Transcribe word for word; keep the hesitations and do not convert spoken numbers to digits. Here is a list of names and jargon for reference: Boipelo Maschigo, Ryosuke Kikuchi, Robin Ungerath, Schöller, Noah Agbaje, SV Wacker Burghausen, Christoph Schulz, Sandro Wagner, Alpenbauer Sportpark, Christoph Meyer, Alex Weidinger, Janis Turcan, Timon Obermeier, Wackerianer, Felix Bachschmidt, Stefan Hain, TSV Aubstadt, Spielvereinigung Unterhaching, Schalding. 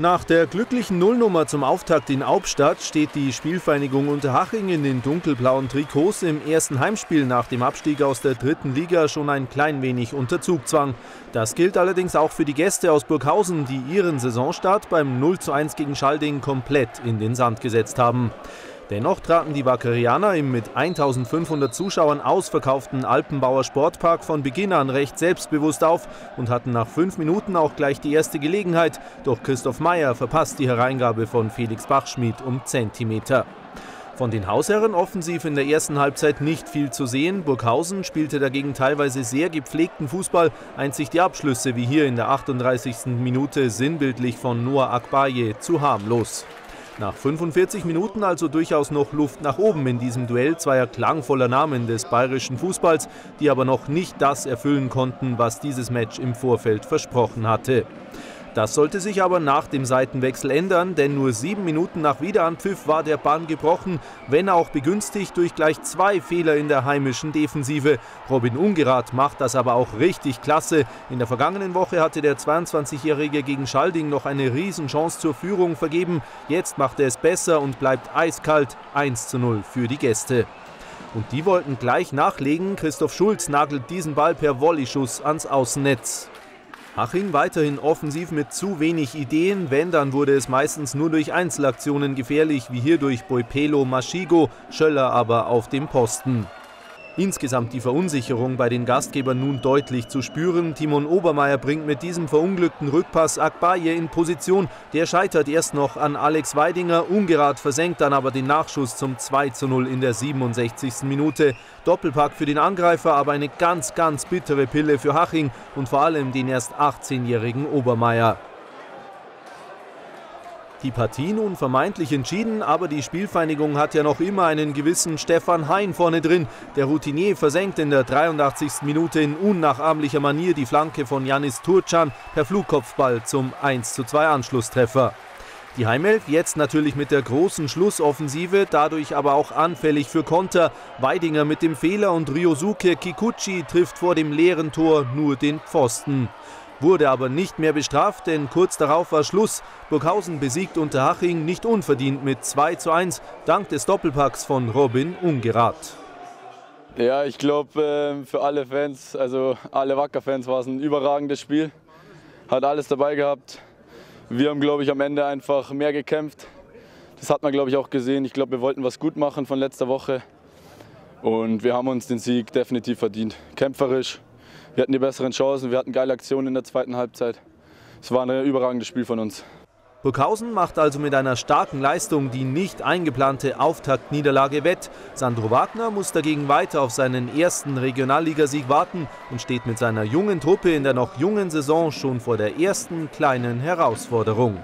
Nach der glücklichen Nullnummer zum Auftakt in Aubstadt steht die Spielvereinigung Unterhaching in den dunkelblauen Trikots im ersten Heimspiel nach dem Abstieg aus der dritten Liga schon ein klein wenig unter Zugzwang. Das gilt allerdings auch für die Gäste aus Burghausen, die ihren Saisonstart beim null zu eins gegen Schalding komplett in den Sand gesetzt haben. Dennoch traten die Wackerianer im mit eintausendfünfhundert Zuschauern ausverkauften Alpenbauer Sportpark von Beginn an recht selbstbewusst auf und hatten nach fünf Minuten auch gleich die erste Gelegenheit, doch Christoph Meyer verpasst die Hereingabe von Felix Bachschmidt um Zentimeter. Von den Hausherren offensiv in der ersten Halbzeit nicht viel zu sehen. Burghausen spielte dagegen teilweise sehr gepflegten Fußball. Einzig die Abschlüsse, wie hier in der achtunddreißigsten Minute sinnbildlich von Noah Agbaje, zu harmlos. Nach fünfundvierzig Minuten also durchaus noch Luft nach oben in diesem Duell zweier klangvoller Namen des bayerischen Fußballs, die aber noch nicht das erfüllen konnten, was dieses Match im Vorfeld versprochen hatte. Das sollte sich aber nach dem Seitenwechsel ändern, denn nur sieben Minuten nach Wiederanpfiff war der Bann gebrochen, wenn auch begünstigt durch gleich zwei Fehler in der heimischen Defensive. Robin Ungerath macht das aber auch richtig klasse. In der vergangenen Woche hatte der zweiundzwanzigjährige gegen Schalding noch eine Riesenchance zur Führung vergeben. Jetzt macht er es besser und bleibt eiskalt. eins zu null für die Gäste. Und die wollten gleich nachlegen. Christoph Schulz nagelt diesen Ball per Volley-Schuss ans Außennetz. Haching weiterhin offensiv mit zu wenig Ideen, wenn, dann wurde es meistens nur durch Einzelaktionen gefährlich, wie hier durch Boipelo Maschigo, Schöller aber auf dem Posten. Insgesamt die Verunsicherung bei den Gastgebern nun deutlich zu spüren. Timon Obermeier bringt mit diesem verunglückten Rückpass Agbaje in Position. Der scheitert erst noch an Alex Weidinger. Ungerath versenkt dann aber den Nachschuss zum zwei zu null in der siebenundsechzigsten Minute. Doppelpack für den Angreifer, aber eine ganz, ganz bittere Pille für Haching und vor allem den erst achtzehnjährigen Obermeier. Die Partie nun vermeintlich entschieden, aber die Spielvereinigung hat ja noch immer einen gewissen Stefan Hain vorne drin. Der Routinier versenkt in der dreiundachtzigsten Minute in unnachahmlicher Manier die Flanke von Janis Turcan per Flugkopfball zum eins zu zwei Anschlusstreffer. Die Heimelf jetzt natürlich mit der großen Schlussoffensive, dadurch aber auch anfällig für Konter. Weidinger mit dem Fehler und Ryosuke Kikuchi trifft vor dem leeren Tor nur den Pfosten. Wurde aber nicht mehr bestraft, denn kurz darauf war Schluss. Burghausen besiegt Unterhaching nicht unverdient mit zwei zu eins, dank des Doppelpacks von Robin Ungerath. Ja, ich glaube für alle Fans, also alle Wacker-Fans, war es ein überragendes Spiel. Hat alles dabei gehabt. Wir haben, glaube ich, am Ende einfach mehr gekämpft. Das hat man, glaube ich, auch gesehen. Ich glaube, wir wollten was gut machen von letzter Woche. Und wir haben uns den Sieg definitiv verdient. Kämpferisch. Wir hatten die besseren Chancen, wir hatten geile Aktionen in der zweiten Halbzeit. Es war ein überragendes Spiel von uns. Burghausen macht also mit einer starken Leistung die nicht eingeplante Auftaktniederlage wett. Sandro Wagner muss dagegen weiter auf seinen ersten Regionalligasieg warten und steht mit seiner jungen Truppe in der noch jungen Saison schon vor der ersten kleinen Herausforderung.